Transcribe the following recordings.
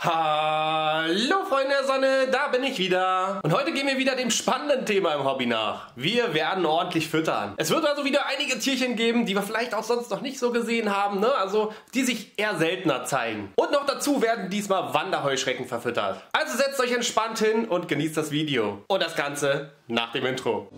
Hallo Freunde der Sonne, da bin ich wieder. Und heute gehen wir wieder dem spannenden Thema im Hobby nach. Wir werden ordentlich füttern. Es wird also wieder einige Tierchen geben, die wir vielleicht auch sonst noch nicht so gesehen haben, ne? Also die sich eher seltener zeigen. Und noch dazu werden diesmal Wanderheuschrecken verfüttert. Also setzt euch entspannt hin und genießt das Video. Und das Ganze nach dem Intro.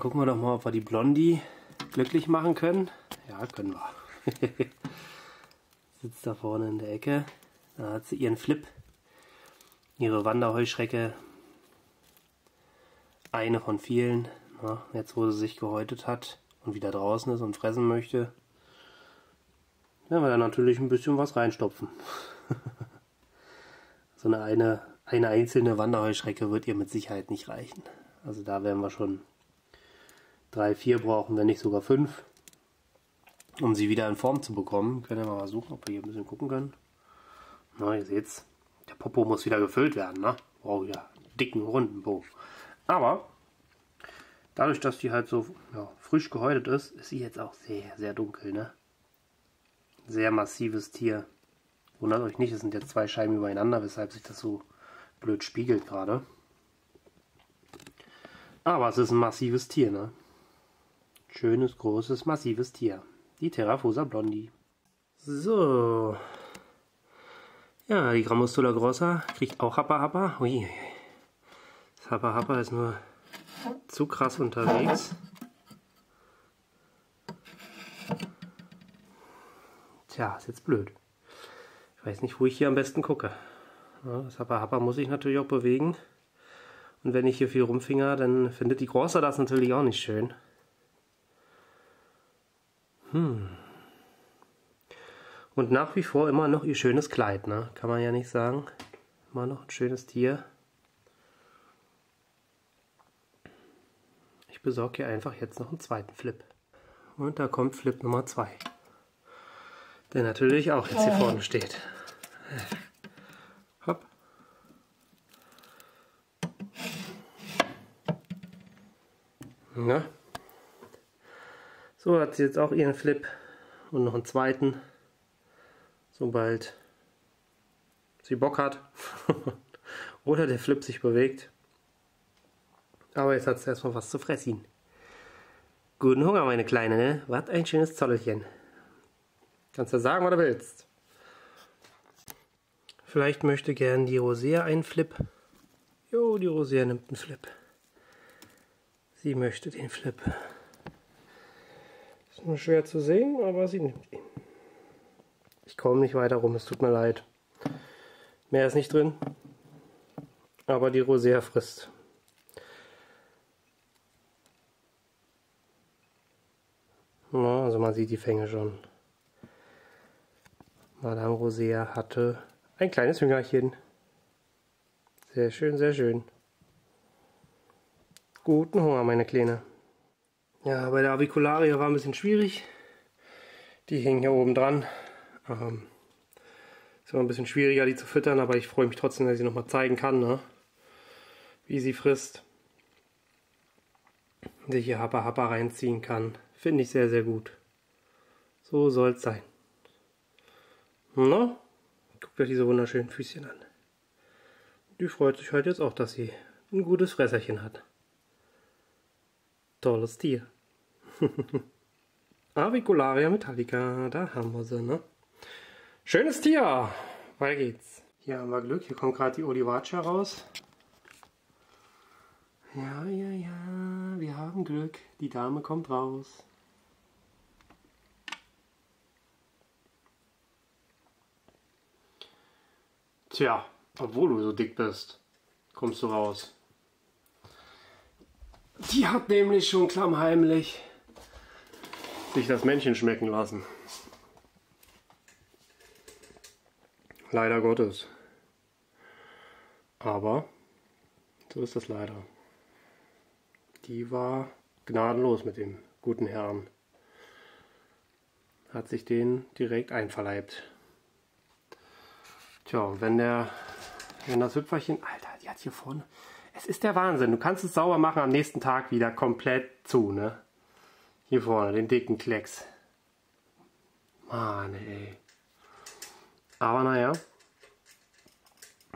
Gucken wir doch mal, ob wir die Blondi glücklich machen können. Ja, können wir. Sitzt da vorne in der Ecke. Da hat sie ihren Flip. Ihre Wanderheuschrecke. Eine von vielen. Na, jetzt, wo sie sich gehäutet hat und wieder draußen ist und fressen möchte, werden wir da natürlich ein bisschen was reinstopfen. So eine einzelne Wanderheuschrecke wird ihr mit Sicherheit nicht reichen. Also da werden wir schon 3, 4 brauchen, wenn nicht sogar 5, um sie wieder in Form zu bekommen. Können wir mal suchen, ob wir hier ein bisschen gucken können. Na, ihr seht's, der Popo muss wieder gefüllt werden, ne? Braucht ja einen dicken, runden Po. Aber dadurch, dass die halt so ja, frisch gehäutet ist, ist sie jetzt auch sehr, sehr dunkel, ne? Sehr massives Tier. Wundert euch nicht, es sind jetzt 2 Scheiben übereinander, weshalb sich das so blöd spiegelt gerade. Aber es ist ein massives Tier, ne? Schönes, großes, massives Tier. Die Theraphosa blondi. So. Ja, die Grammostola grossa kriegt auch Happa-Happa. Ui. Das Happa-Happa ist nur zu krass unterwegs. Tja, ist jetzt blöd. Ich weiß nicht, wo ich hier am besten gucke. Das Happa-Happa muss ich natürlich auch bewegen. Und wenn ich hier viel rumfinger, dann findet die Grossa das natürlich auch nicht schön. Und nach wie vor immer noch ihr schönes Kleid, ne? Kann man ja nicht sagen. Immer noch ein schönes Tier. Ich besorge hier einfach jetzt noch einen zweiten Flip. Und da kommt Flip Nummer 2. Der natürlich auch jetzt hier vorne steht. Hopp. Na? So hat sie jetzt auch ihren Flip und noch einen zweiten, sobald sie Bock hat oder der Flip sich bewegt. Aber jetzt hat sie erstmal was zu fressen. Guten Hunger, meine Kleine, ne? Was ein schönes Zollerchen. Kannst ja sagen, was du willst. Vielleicht möchte gern die Rosea einen Flip. Jo, die Rosea nimmt einen Flip. Sie möchte den Flip. Ist nur schwer zu sehen, aber sie nimmt ihn. Ich komme nicht weiter rum, es tut mir leid. Mehr ist nicht drin. Aber die Rosea frisst. Ja, also man sieht die Fänge schon. Madame Rosea hatte ein kleines Hüngerchen. Sehr schön, sehr schön. Guten Hunger, meine Kleine. Ja, bei der Avicularia war ein bisschen schwierig. Die hingen hier oben dran. Ist immer ein bisschen schwieriger, die zu füttern, aber ich freue mich trotzdem, dass ich sie nochmal zeigen kann, ne? Wie sie frisst. Sich hier Happa-Happa reinziehen kann. Finde ich sehr, sehr gut. So soll es sein. Na? Guckt euch diese wunderschönen Füßchen an. Die freut sich halt jetzt auch, dass sie ein gutes Fresserchen hat. Tolles Tier. Avicularia metallica, da haben wir sie, ne? Schönes Tier, weiter geht's. Hier haben wir Glück, hier kommt gerade die Olivacea raus. Ja, ja, ja, wir haben Glück, die Dame kommt raus. Tja, obwohl du so dick bist, kommst du raus. Die hat nämlich schon klammheimlich sich das Männchen schmecken lassen. Leider Gottes. Aber so ist das leider. Die war gnadenlos mit dem guten Herrn. Hat sich den direkt einverleibt. Tja, und wenn das Hüpferchen... Alter, die hat hier vorne... Es ist der Wahnsinn. Du kannst es sauber machen, am nächsten Tag wieder komplett zu, ne? Hier vorne, den dicken Klecks. Mann, ey. Aber naja.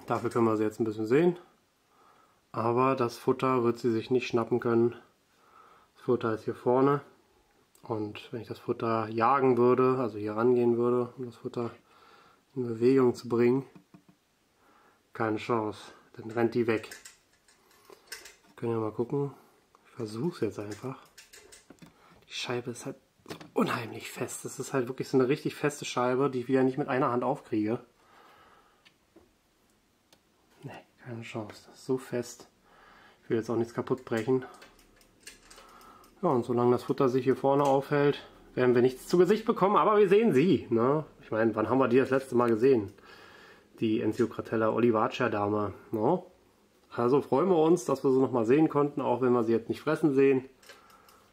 Dafür können wir sie jetzt ein bisschen sehen. Aber das Futter wird sie sich nicht schnappen können. Das Futter ist hier vorne. Und wenn ich das Futter jagen würde, also hier rangehen würde, um das Futter in Bewegung zu bringen, keine Chance. Dann rennt die weg. Können wir mal gucken. Ich versuche es jetzt einfach. Die Scheibe ist halt unheimlich fest. Das ist halt wirklich so eine richtig feste Scheibe, die ich wieder nicht mit einer Hand aufkriege. Ne, keine Chance. Das ist so fest. Ich will jetzt auch nichts kaputt brechen. Ja, und solange das Futter sich hier vorne aufhält, werden wir nichts zu Gesicht bekommen, aber wir sehen sie. Ne? Ich meine, wann haben wir die das letzte Mal gesehen? Die Encyocratella olivacea Dame. Ne? Also freuen wir uns, dass wir sie nochmal sehen konnten, auch wenn wir sie jetzt nicht fressen sehen.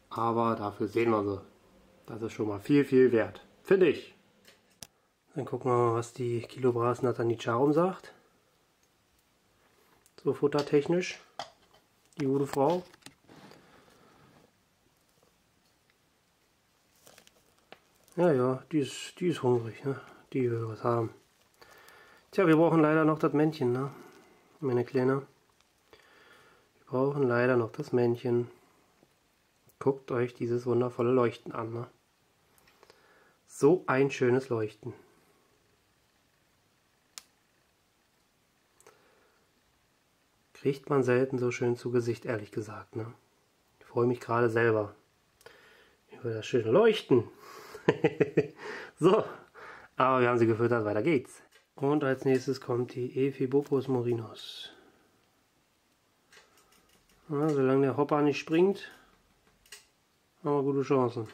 Aber dafür sehen wir sie. Das ist schon mal viel, viel wert. Finde ich. Dann gucken wir mal, was die Kilobras nathanicharum sagt. So futtertechnisch. Die gute Frau. Ja, ja, die ist hungrig, ne? Die will was haben. Tja, wir brauchen leider noch das Männchen, ne? Meine Kleine. Wir brauchen leider noch das Männchen. Guckt euch dieses wundervolle Leuchten an, ne? So ein schönes Leuchten. Kriegt man selten so schön zu Gesicht, ehrlich gesagt, ne? Ich freue mich gerade selber über das schöne Leuchten. So, aber wir haben sie gefüttert, weiter geht's. Und als nächstes kommt die Ephebopus murinus. Ja, solange der Hopper nicht springt, haben wir gute Chancen.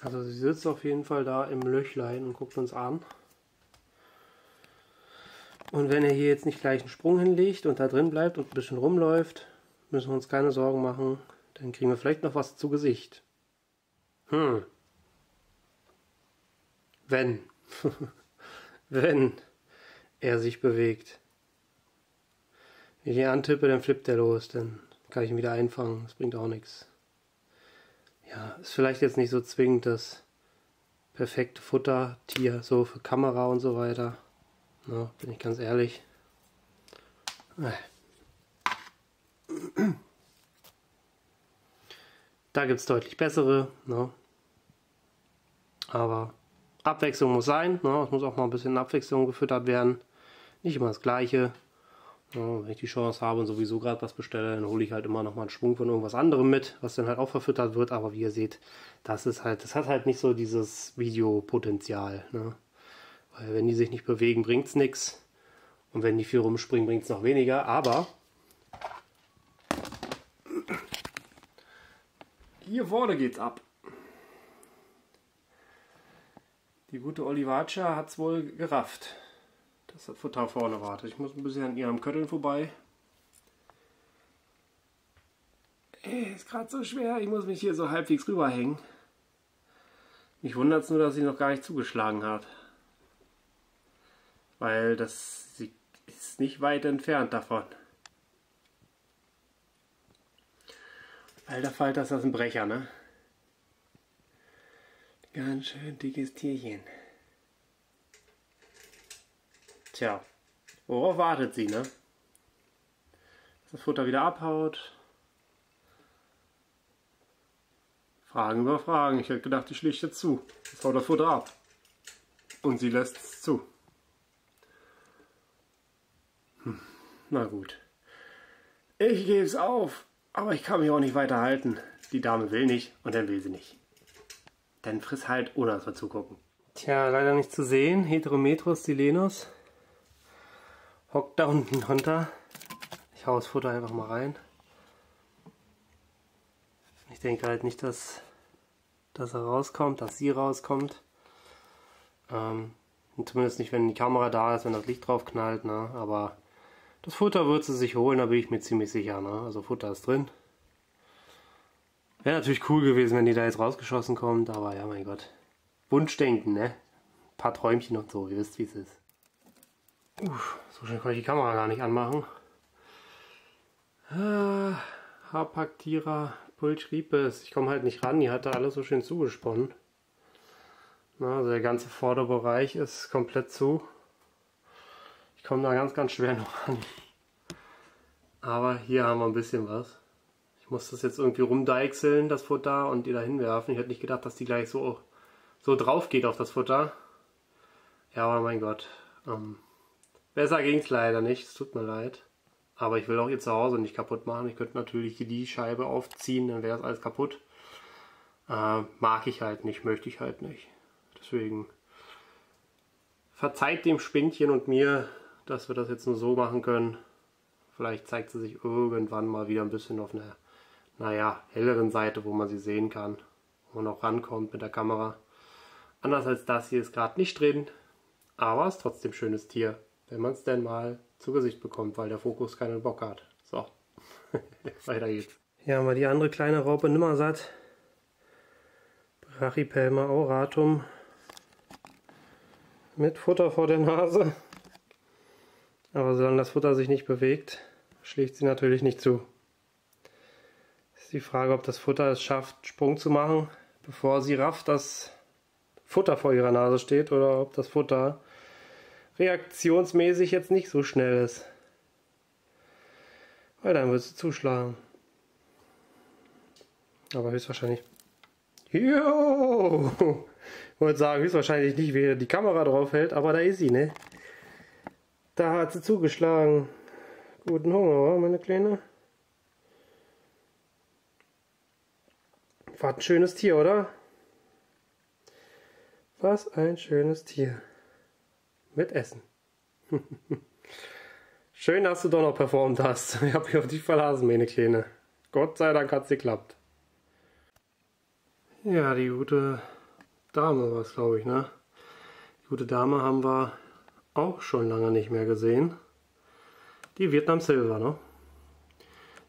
Also sie sitzt auf jeden Fall da im Löchlein und guckt uns an. Und wenn er hier jetzt nicht gleich einen Sprung hinlegt und da drin bleibt und ein bisschen rumläuft, müssen wir uns keine Sorgen machen. Dann kriegen wir vielleicht noch was zu Gesicht. Hm. Wenn. Wenn er sich bewegt. Wenn ich ihn antippe, dann flippt er los. Dann kann ich ihn wieder einfangen. Das bringt auch nichts. Ja, ist vielleicht jetzt nicht so zwingend das perfekte Futtertier, so für Kamera und so weiter. Na, bin ich ganz ehrlich. Da gibt es deutlich bessere. Na. Aber Abwechslung muss sein, ne? Es muss auch mal ein bisschen Abwechslung gefüttert werden. Nicht immer das Gleiche. Ja, wenn ich die Chance habe und sowieso gerade was bestelle, dann hole ich halt immer noch mal einen Schwung von irgendwas anderem mit, was dann halt auch verfüttert wird. Aber wie ihr seht, das hat halt nicht so dieses Videopotenzial. Ne? Weil wenn die sich nicht bewegen, bringt es nichts. Und wenn die viel rumspringen, bringt es noch weniger. Aber hier vorne geht's ab. Die gute Olivacea hat es wohl gerafft, dass das Futter vorne wartet. Ich muss ein bisschen an ihrem Kötteln vorbei. Ey, ist gerade so schwer, ich muss mich hier so halbwegs rüberhängen. Mich wundert es nur, dass sie noch gar nicht zugeschlagen hat. Weil sie ist nicht weit entfernt davon. Alter Falter, ist das ein Brecher, ne? Ganz schön dickes Tierchen. Tja, worauf wartet sie, ne? Dass das Futter wieder abhaut. Fragen über Fragen. Ich hätte gedacht, die schlägt jetzt zu. Jetzt haut das Futter ab. Und sie lässt es zu. Hm. Na gut. Ich gebe es auf. Aber ich kann mich auch nicht weiter halten. Die Dame will nicht und dann will sie nicht. Dann friss halt, ohne dass wir zugucken. Tja, leider nicht zu sehen. Heterometrus silenus hockt da unten runter. Ich hau das Futter einfach mal rein. Ich denke halt nicht, dass er rauskommt, dass sie rauskommt. Zumindest nicht, wenn die Kamera da ist, wenn das Licht drauf knallt. Ne? Aber das Futter wird sie sich holen, da bin ich mir ziemlich sicher. Ne? Also Futter ist drin. Wäre natürlich cool gewesen, wenn die da jetzt rausgeschossen kommt, aber ja, mein Gott. Wunschdenken, ne? paar Träumchen und so, ihr wisst, wie es ist. Uff, so schnell kann ich die Kamera gar nicht anmachen. Harpactira pulchripes. Ich komme halt nicht ran, die hat da alles so schön zugesponnen. Na, also der ganze Vorderbereich ist komplett zu. Ich komme da ganz, ganz schwer noch ran. Aber hier haben wir ein bisschen was. Ich muss das jetzt irgendwie rumdeichseln, das Futter, und die da hinwerfen. Ich hätte nicht gedacht, dass die gleich so drauf geht auf das Futter. Ja, aber mein Gott. Besser ging es leider nicht, es tut mir leid. Aber ich will auch ihr Zuhause nicht kaputt machen. Ich könnte natürlich die Scheibe aufziehen, dann wäre es alles kaputt. Mag ich halt nicht, möchte ich halt nicht. Deswegen verzeiht dem Spindchen und mir, dass wir das jetzt nur so machen können. Vielleicht zeigt sie sich irgendwann mal wieder ein bisschen auf einer, naja, helleren Seite, wo man sie sehen kann. Wo man auch rankommt mit der Kamera. Anders als das hier ist gerade nicht drin. Aber es ist trotzdem ein schönes Tier, wenn man es denn mal zu Gesicht bekommt, weil der Fokus keinen Bock hat. So, weiter geht's. Hier haben wir die andere kleine Raupe Nimmersatt. Brachypelma auratum. Mit Futter vor der Nase. Aber solange das Futter sich nicht bewegt, schlägt sie natürlich nicht zu. Ist die Frage, ob das Futter es schafft, Sprung zu machen, bevor sie rafft, dass Futter vor ihrer Nase steht, oder ob das Futter reaktionsmäßig jetzt nicht so schnell ist. Weil dann wird sie zuschlagen. Aber höchstwahrscheinlich... Jo! Ich wollte sagen, höchstwahrscheinlich nicht, wie die Kamera drauf hält, aber da ist sie, ne? Da hat sie zugeschlagen. Guten Hunger, meine Kleine. Was ein schönes Tier, oder? Was ein schönes Tier. Mit Essen. Schön, dass du doch noch performt hast. Ich habe mich auf dich verlassen, meine Kleine. Gott sei Dank hat es geklappt. Ja, die gute Dame war es, glaube ich, ne? Die gute Dame haben wir auch schon lange nicht mehr gesehen. Die Vietnam Silver, ne?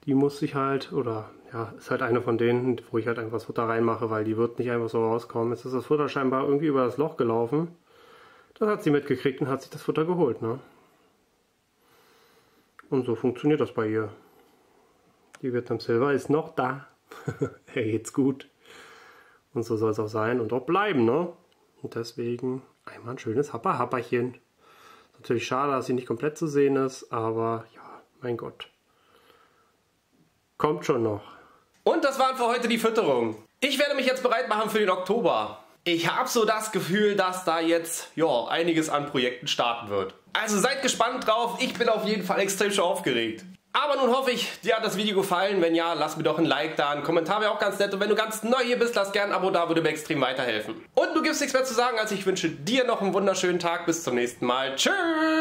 Die muss ich halt, oder ja, ist halt eine von denen, wo ich halt einfach das Futter reinmache, weil die wird nicht einfach so rauskommen. Jetzt ist das Futter scheinbar irgendwie über das Loch gelaufen. Das hat sie mitgekriegt und hat sich das Futter geholt, ne? Und so funktioniert das bei ihr. Die Vietnam Silver ist noch da. Er geht's gut. Und so soll es auch sein und auch bleiben, ne? Und deswegen einmal ein schönes Happerchen. Natürlich schade, dass sie nicht komplett zu sehen ist, aber ja, mein Gott. Kommt schon noch. Und das waren für heute die Fütterungen. Ich werde mich jetzt bereit machen für den Oktober. Ich habe so das Gefühl, dass da jetzt ja einiges an Projekten starten wird. Also seid gespannt drauf, ich bin auf jeden Fall extrem schon aufgeregt. Aber nun hoffe ich, dir hat das Video gefallen. Wenn ja, lass mir doch ein Like da, ein Kommentar wäre auch ganz nett. Und wenn du ganz neu hier bist, lass gerne ein Abo da, würde mir extrem weiterhelfen. Und du gibst nichts mehr zu sagen, also ich wünsche dir noch einen wunderschönen Tag. Bis zum nächsten Mal. Tschüss!